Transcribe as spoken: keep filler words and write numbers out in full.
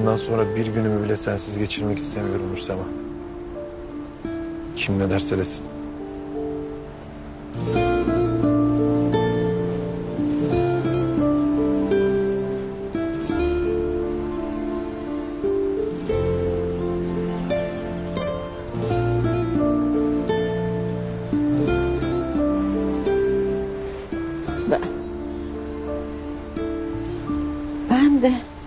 bundan sonra bir günümü bile sensiz geçirmek istemiyorum Nursema. Kim ne derse desin. Ben... Ben de...